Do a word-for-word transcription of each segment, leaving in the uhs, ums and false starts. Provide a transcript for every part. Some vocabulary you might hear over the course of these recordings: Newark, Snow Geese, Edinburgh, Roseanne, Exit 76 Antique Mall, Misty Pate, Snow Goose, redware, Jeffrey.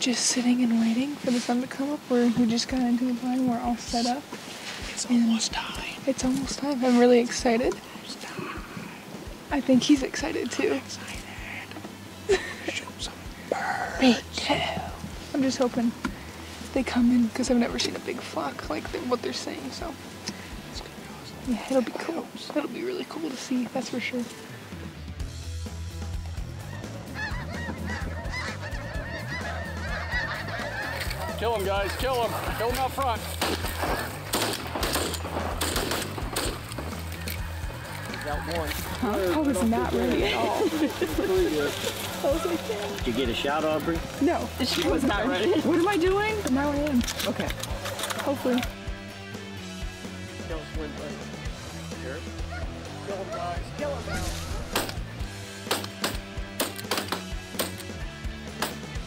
just sitting and waiting for the sun to come up. We're, we just got into the blind. We're all set up. It's almost time. It's almost time. I'm really excited. It's almost time. I think he's excited too. I'm excited. Shoot some birds. Me too. I'm just hoping they come in because I've never seen a big flock like the, what they're saying. So yeah, it'll be cool. It'll be really cool to see. That's for sure. Kill him, guys. Kill him. Kill him out front. Got one. I, I was not ready at all. Did you get a shot, Aubrey? No. She was not ready. What am I doing? Now I am. Okay. Hopefully. Kill him, guys. Kill him now.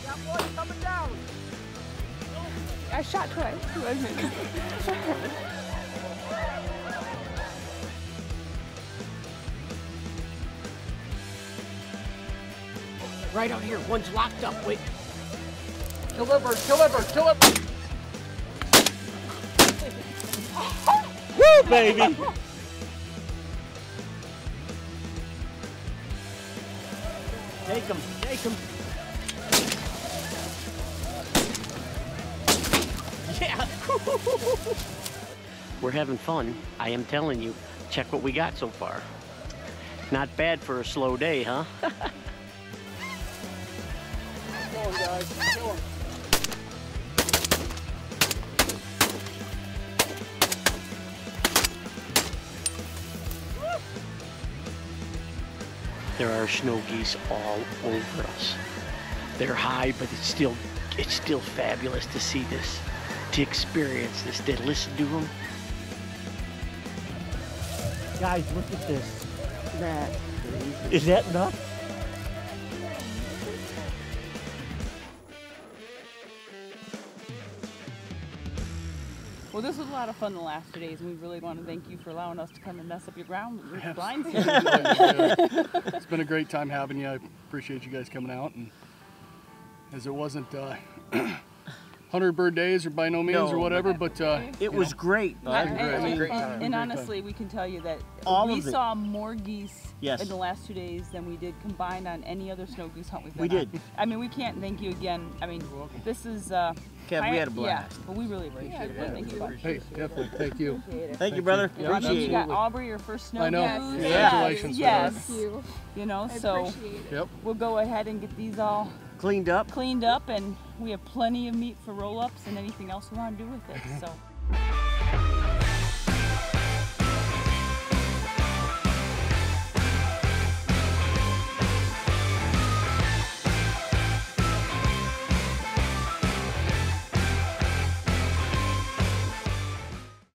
Got one coming down. I shot twice. Right out here, one's locked up. Wait. Kill that bird, kill that bird, kill that bird. Woo, baby! Take him, take him. Yeah. We're having fun. I am telling you, check what we got so far. Not bad for a slow day, huh? Kill him, guys. Kill him. There are snow geese all over us. They're high, but it's still it's still fabulous to see this, to experience this, to listen to them. Guys, look at this. That is that enough? Well, this was a lot of fun the last two days, and we really want to thank you for allowing us to come and mess up your ground with your yes. blinds. It's been a great time having you. I appreciate you guys coming out. And as it wasn't uh, one hundred bird days or by no means no, or whatever, but uh, it was know. great. It was a great, and, great time. And, and honestly, time. we can tell you that All we saw more geese yes. in the last two days than we did combined on any other snow goose hunt we've been We did. On. I mean, we can't thank you again. I mean, this is... Uh, Kev, we had a blast. Yeah, but we really appreciate it. Yeah, thank you. Hey, definitely. Thank you. Thank, thank you, brother. Yep, appreciate you. You got Aubrey, your first snow goose. I know. Yes. Congratulations. Yes. Thank you. You know, I so yep. we'll go ahead and get these all cleaned up. Cleaned up, and we have plenty of meat for roll-ups and anything else we want to do with it. So.